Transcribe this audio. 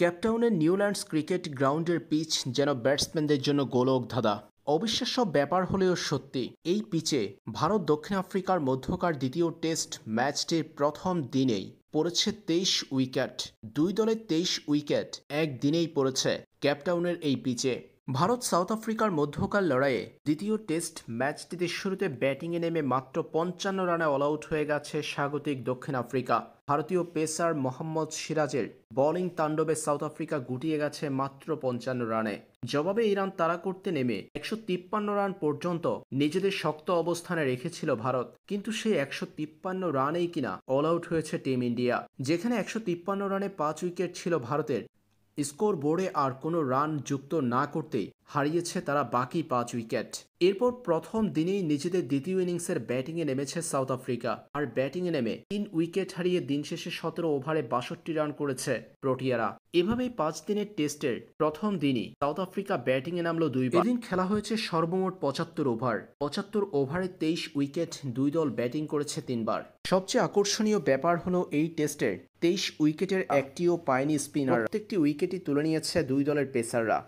Cape টাউনের Newlands cricket গ্রাউন্ডের pitch যেন ব্যাটসম্যানদের জন্য গোলক ধাঁধা। অবিশ্বাস্য ব্যাপার হলেও সত্যি, এই পিচে ভারত দক্ষিণ আফ্রিকার মধ্যকার দ্বিতীয় টেস্ট ম্যাচটির প্রথম দিনেই পড়েছে 23 উইকেট। দুই দলের 23 উইকেট একদিনেই পড়েছে কেপ টাউনের এই পিচে। ভারত সাউথ আফ্রিকার মধ্যকার লড়াইয়ে দ্বিতীয় টেস্ট ম্যাচটিতে শুরুতে ব্যাটিংয়ে নেমে মাত্র 55 রানে অল আউট হয়ে গেছে স্বাগতিক দক্ষিণ আফ্রিকা। ভারতীয় পেসার মোহাম্মদ সিরাজের বোলিং তাণ্ডবে সাউথ আফ্রিকা গুটিয়ে গেছে মাত্র 55 রানে। জবাবে এই রান তাড়া করতে নেমে 153 রান পর্যন্ত নিজেদের শক্ত অবস্থানে রেখেছিল ভারত, কিন্তু সেই 153 রানেই কিনা অল আউট হয়েছে টিম ইন্ডিয়া। যেখানে 153 রানে 5 উইকেট ছিল ভারতের, স্কোর বোর্ডে আর কোনো রান যুক্ত না করতেই হারিয়েছে তারা বাকি 5 উইকেট। এরপর প্রথম দিনেই নিজেদের দ্বিতীয় ইনিংসের ব্যাটিংয়ে নেমেছে সাউথ আফ্রিকা। আর ব্যাটিংয়ে নেমে 3 উইকেট হারিয়ে দিন শেষে 17 ওভারে 62 রান করেছে প্রোটিয়ারা। এভাবেই 5 দিনের টেস্টের প্রথম দিনই সাউথ আফ্রিকা ব্যাটিংয়ে নামলো দুইবার। এদিন খেলা হয়েছে সর্বমোট 75 ওভার। 75 ওভারে 23 উইকেট, দুই দল ব্যাটিং করেছে 3 বার। সবচেয়ে আকর্ষণীয় ব্যাপার হলো এই টেস্টের 23 উইকেটের একটিও পায়নি স্পিনার। প্রত্যেকটি উইকেটই তুলে নিয়েছে দুই দলের পেসাররা।